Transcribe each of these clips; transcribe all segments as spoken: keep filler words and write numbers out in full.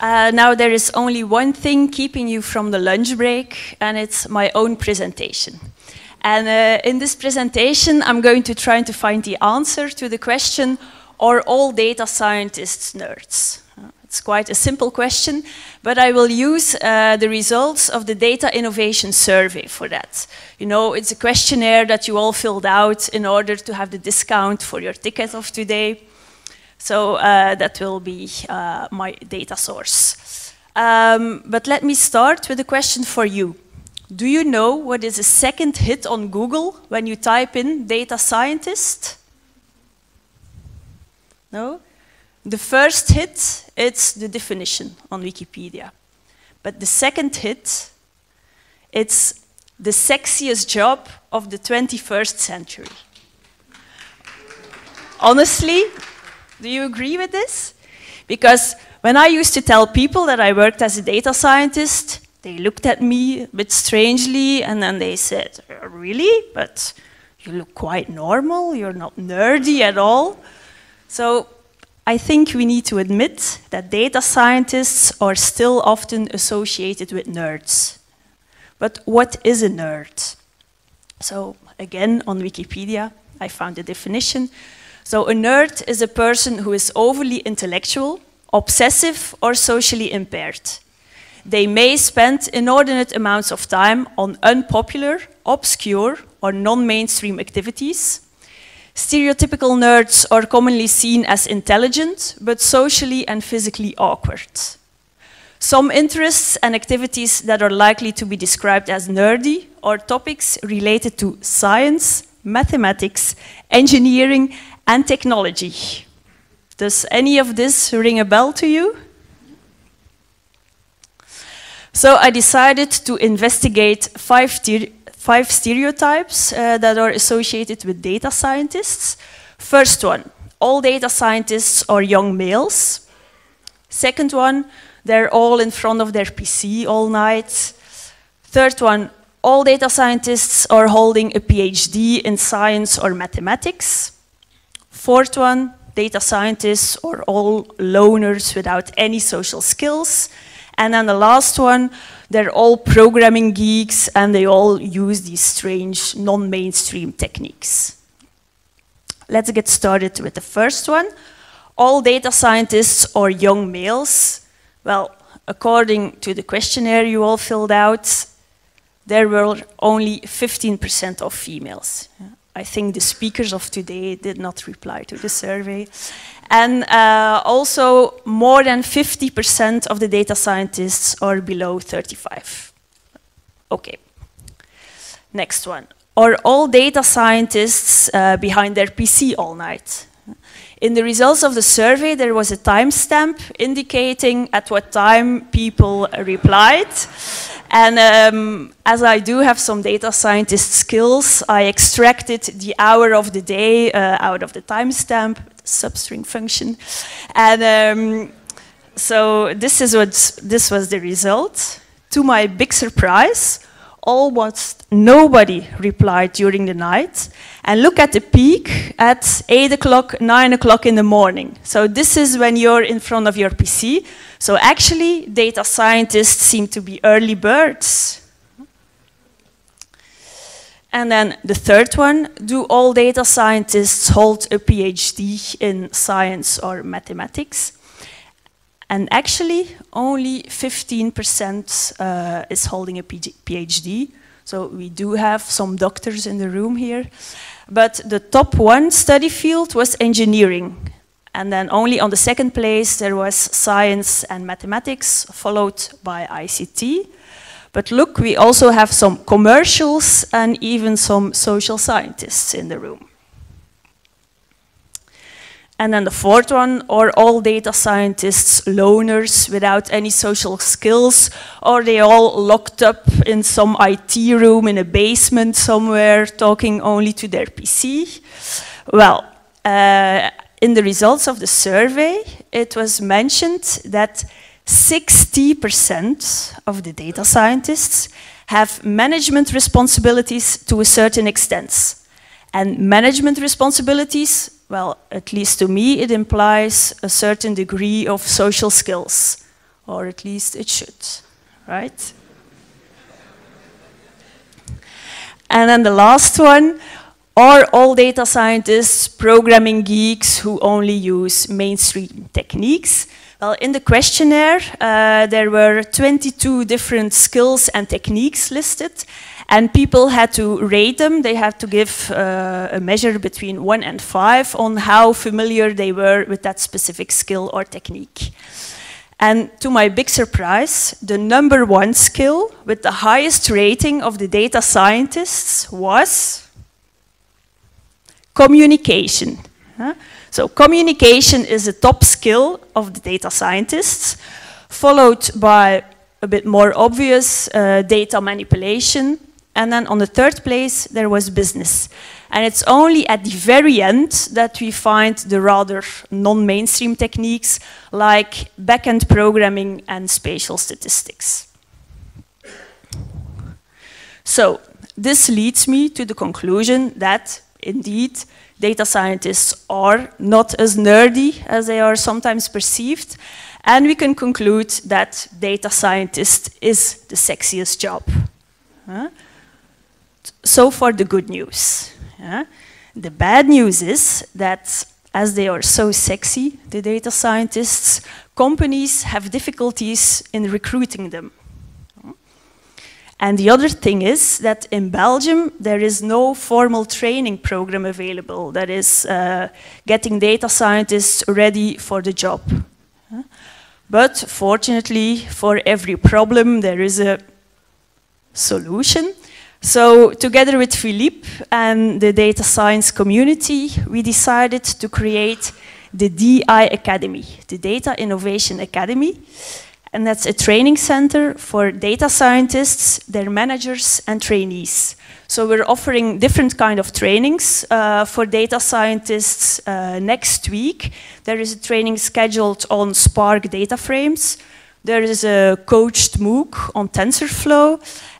Uh, now there is only one thing keeping you from the lunch break, and it's my own presentation. And uh, in this presentation, I'm going to try to find the answer to the question, are all data scientists nerds? Uh, it's quite a simple question, but I will use uh, the results of the Data Innovation Survey for that. You know, it's a questionnaire that you all filled out in order to have the discount for your ticket of today. So uh, that will be uh, my data source. Um, but let me start with a question for you. Do you know what is a second hit on Google when you type in data scientist? No? The first hit, it's the definition on Wikipedia. But the second hit, it's the sexiest job of the twenty-first century. Honestly, do you agree with this? Because when I used to tell people that I worked as a data scientist, they looked at me a bit strangely, and then they said, really? But you look quite normal, you're not nerdy at all. So I think we need to admit that data scientists are still often associated with nerds. But what is a nerd? So again, on Wikipedia, I found the definition. So a nerd is a person who is overly intellectual, obsessive, or socially impaired. They may spend inordinate amounts of time on unpopular, obscure, or non-mainstream activities. Stereotypical nerds are commonly seen as intelligent, but socially and physically awkward. Some interests and activities that are likely to be described as nerdy are topics related to science, mathematics, engineering, and technology. Does any of this ring a bell to you? So I decided to investigate five, five stereotypes uh, that are associated with data scientists. First one, all data scientists are young males. Second one, they're all in front of their P C all night. Third one, all data scientists are holding a PhD in science or mathematics. Fourth one, data scientists are all loners without any social skills. And then the last one, they're all programming geeks and they all use these strange non-mainstream techniques. Let's get started with the first one. All data scientists are young males. Well, according to the questionnaire you all filled out, there were only fifteen percent of females. I think the speakers of today did not reply to the survey. And uh, also, more than fifty percent of the data scientists are below thirty-five. Okay. Next one. Are all data scientists uh, behind their P C all night? In the results of the survey, there was a timestamp indicating at what time people replied. And um, as I do have some data scientist skills, I extracted the hour of the day uh, out of the timestamp, substring function. And um, so this is what, this was the result. To my big surprise, almost nobody replied during the night. And look at the peak at eight o'clock, nine o'clock in the morning. So this is when you're in front of your P C. So actually, data scientists seem to be early birds. And then the third one, do all data scientists hold a PhD in science or mathematics? And actually, only fifteen percent uh, is holding a PhD. So we do have some doctors in the room here. But the top one study field was engineering. And then only on the second place, there was science and mathematics, followed by I C T. But look, we also have some commercials and even some social scientists in the room. And then the fourth one, are all data scientists loners without any social skills? Or are they all locked up in some I T room in a basement somewhere, talking only to their P C? Well, uh, in the results of the survey, it was mentioned that sixty percent of the data scientists have management responsibilities to a certain extent. And management responsibilities, well, at least to me, it implies a certain degree of social skills. Or at least it should, right? And then the last one, are all data scientists programming geeks who only use mainstream techniques? Well, in the questionnaire, uh, there were twenty-two different skills and techniques listed, and people had to rate them. They had to give uh, a measure between one and five on how familiar they were with that specific skill or technique. And to my big surprise, the number one skill with the highest rating of the data scientists was communication. Huh? So communication is a top skill of the data scientists, followed by a bit more obvious uh, data manipulation. And then on the third place, there was business. And it's only at the very end that we find the rather non-mainstream techniques like back-end programming and spatial statistics. So this leads me to the conclusion that, indeed, data scientists are not as nerdy as they are sometimes perceived. And we can conclude that data scientist is the sexiest job. Huh? So far the good news. Yeah. The bad news is that as they are so sexy, the data scientists, companies have difficulties in recruiting them. And the other thing is that in Belgium, there is no formal training program available that is uh, getting data scientists ready for the job. But fortunately, for every problem, there is a solution. So together with Philippe and the data science community, we decided to create the D I Academy, the Data Innovation Academy. And that's a training center for data scientists, their managers, and trainees. So we're offering different kind of trainings uh, for data scientists uh, next week. There is a training scheduled on Spark DataFrames. There is a coached MOOC on TensorFlow.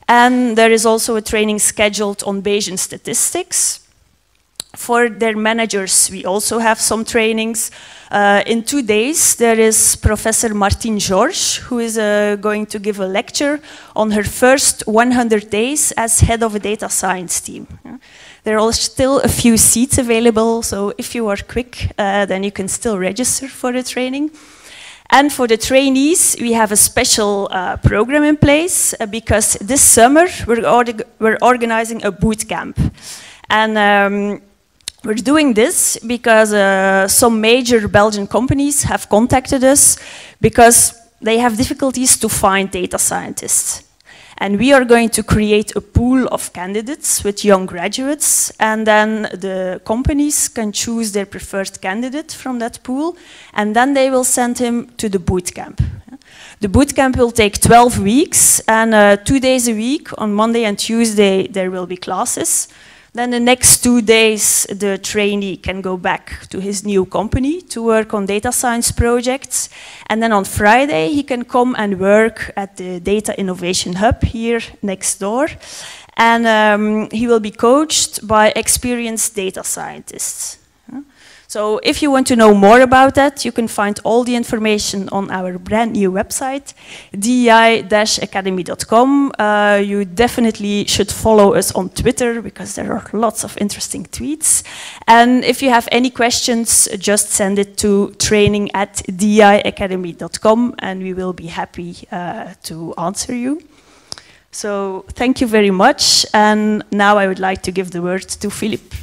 And there is also a training scheduled on Bayesian statistics. For their managers, we also have some trainings. Uh, in two days, there is Professor Martine George, who is uh, going to give a lecture on her first one hundred days as head of a data science team. Yeah. There are still a few seats available, so if you are quick, uh, then you can still register for the training. And for the trainees, we have a special uh, program in place uh, because this summer we're, org we're organizing a boot camp. And um, we're doing this because uh, some major Belgian companies have contacted us because they have difficulties to find data scientists. And we are going to create a pool of candidates with young graduates, and then the companies can choose their preferred candidate from that pool, and then they will send him to the bootcamp. The bootcamp will take twelve weeks, and uh, two days a week, on Monday and Tuesday, there will be classes. Then the next two days, the trainee can go back to his new company to work on data science projects. And then on Friday, he can come and work at the Data Innovation Hub here next door. And um, he will be coached by experienced data scientists. So if you want to know more about that, you can find all the information on our brand new website, D I academy dot com. Uh, you definitely should follow us on Twitter because there are lots of interesting tweets. And if you have any questions, just send it to training at D I academy dot com and we will be happy uh, to answer you. So thank you very much. And now I would like to give the word to Philippe.